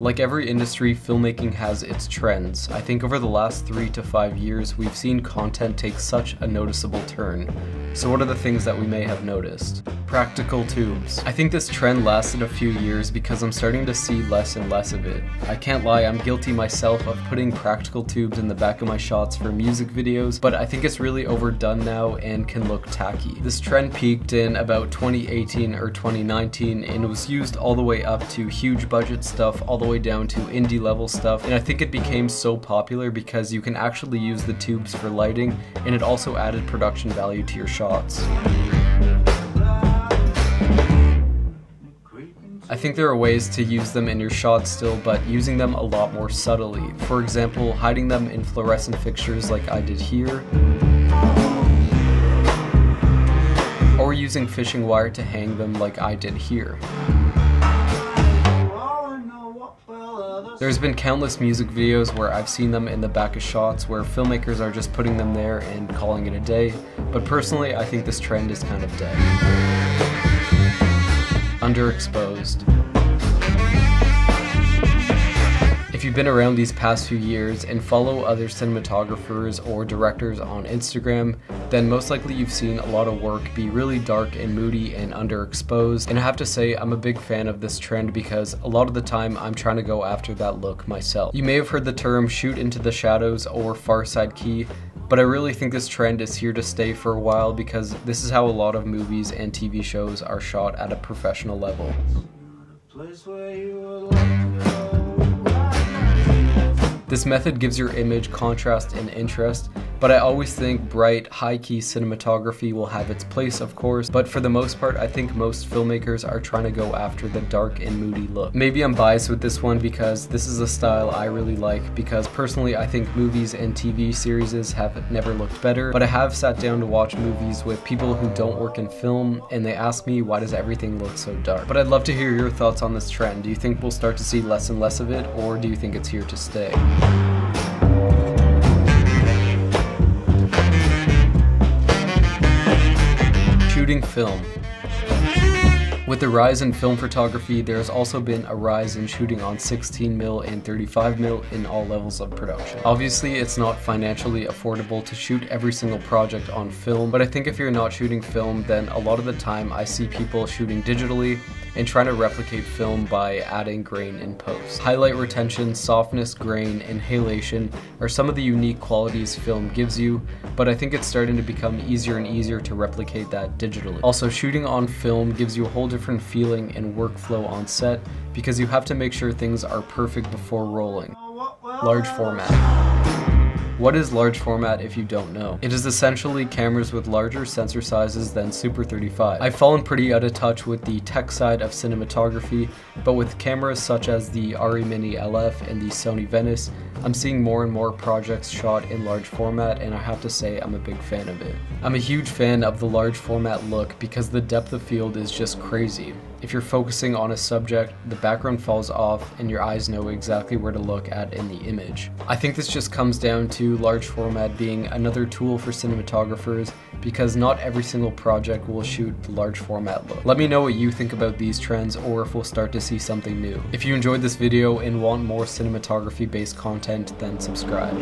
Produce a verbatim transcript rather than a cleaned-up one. Like every industry, filmmaking has its trends. I think over the last three to five years, we've seen content take such a noticeable turn. So what are the things that we may have noticed? Practical tubes. I think this trend lasted a few years because I'm starting to see less and less of it. I can't lie, I'm guilty myself of putting practical tubes in the back of my shots for music videos, but I think it's really overdone now and can look tacky. This trend peaked in about twenty eighteen or twenty nineteen and was used all the way up to huge budget stuff, all the way down to indie level stuff, and I think it became so popular because you can actually use the tubes for lighting, and it also added production value to your shots. I think there are ways to use them in your shots still, but using them a lot more subtly. For example, hiding them in fluorescent fixtures like I did here, or using fishing wire to hang them like I did here. There's been countless music videos where I've seen them in the back of shots where filmmakers are just putting them there and calling it a day, but personally I think this trend is kind of dead. Underexposed. If you've been around these past few years and follow other cinematographers or directors on Instagram, then most likely you've seen a lot of work be really dark and moody and underexposed, and I have to say I'm a big fan of this trend because a lot of the time I'm trying to go after that look myself. You may have heard the term shoot into the shadows or far side key, but I really think this trend is here to stay for a while because this is how a lot of movies and T V shows are shot at a professional level. This method gives your image contrast and interest, but I always think bright, high-key cinematography will have its place, of course, but for the most part, I think most filmmakers are trying to go after the dark and moody look. Maybe I'm biased with this one because this is a style I really like, because personally, I think movies and T V series have never looked better, but I have sat down to watch movies with people who don't work in film, and they ask me, why does everything look so dark? But I'd love to hear your thoughts on this trend. Do you think we'll start to see less and less of it, or do you think it's here to stay? Shooting film. With the rise in film photography, there has also been a rise in shooting on sixteen millimeter and thirty-five millimeter in all levels of production. Obviously, it's not financially affordable to shoot every single project on film, but I think if you're not shooting film, then a lot of the time I see people shooting digitally and trying to replicate film by adding grain in post. Highlight retention, softness, grain, and halation are some of the unique qualities film gives you, but I think it's starting to become easier and easier to replicate that digitally. Also, shooting on film gives you a whole different different feeling and workflow on set because you have to make sure things are perfect before rolling. Large format. What is large format if you don't know? It is essentially cameras with larger sensor sizes than Super thirty-five. I've fallen pretty out of touch with the tech side of cinematography, but with cameras such as the Arri Mini L F and the Sony Venice, I'm seeing more and more projects shot in large format, and I have to say I'm a big fan of it. I'm a huge fan of the large format look because the depth of field is just crazy. If you're focusing on a subject, the background falls off and your eyes know exactly where to look at in the image. I think this just comes down to large format being another tool for cinematographers because not every single project will shoot the large format look. Let me know what you think about these trends or if we'll start to see something new. If you enjoyed this video and want more cinematography based content, then subscribe.